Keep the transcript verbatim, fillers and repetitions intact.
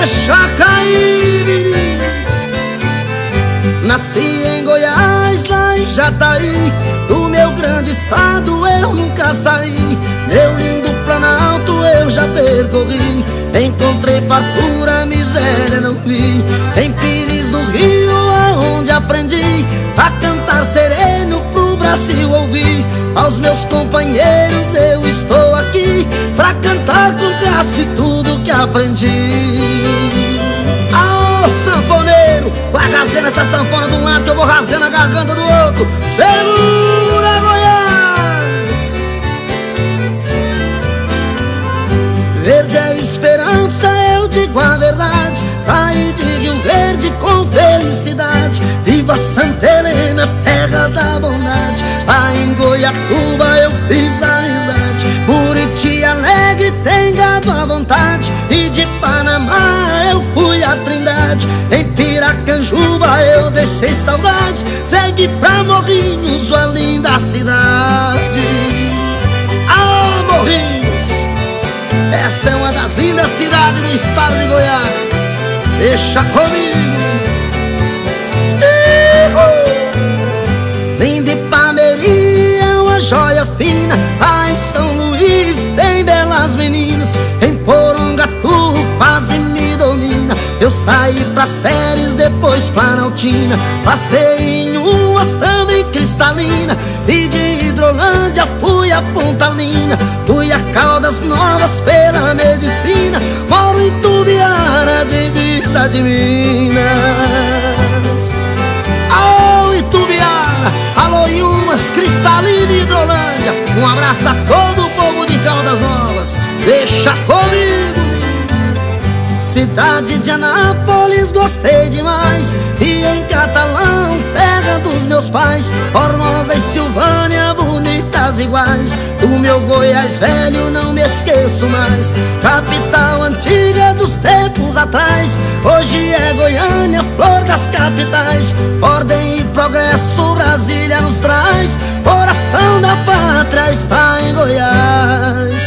deixa cair. Nasci em Goiás, lá em Jataí, do meu grande estado eu nunca saí. Meu lindo Planalto eu já percorri, encontrei fartura, miséria não vi. Em Pires do Rio, aonde aprendi a cantar sereno pro Brasil ouvir. Aos meus companheiros eu estou aqui pra cantar com classe tudo que aprendi. Sanfoneiro, vai rasgando essa sanfona de um lado que eu vou rasgando a garganta do outro. Segura, Goiás! Verde é esperança, eu digo a verdade. Saí de Rio Verde com felicidade. Viva Santa Helena, terra da bondade. Lá em Goiatuba eu fiz amizade. Buriti alegre tem gado à vontade. E de Panamá eu fui a Trindade. Em Piracanjuba eu deixei saudade. Segui pra Morrinhos, uma linda cidade. Ah, Morrinhos, essa é uma das lindas cidades do estado de Goiás. Deixa comigo. Linda Ipameri é uma joia fina. Lá em São Luís tem belas meninas. Em Porongatu quase me domina. Eu saí pra Séries, depois pra Altina. Passei em umas, também Cristalina. E de Hidrolândia fui a Pontalina. Fui a Caldas Novas pela medicina. Moro em Tubiana, de Vista de Minas. Alô, Tubiana, alô, Yumas, Cristalina e Hidrolândia. Um abraço a todo o povo de Caldas Novas. Deixa comigo. Cidade de Anápolis, gostei demais. E em Catalão, terra dos meus pais. Formosa e Silvânia, bonitas iguais. Do meu Goiás velho não me esqueço mais. Capital antiga dos tempos atrás. Hoje é Goiânia, flor das capitais. Ordem e progresso Brasília nos traz. Coração da Pátria está em Goiás.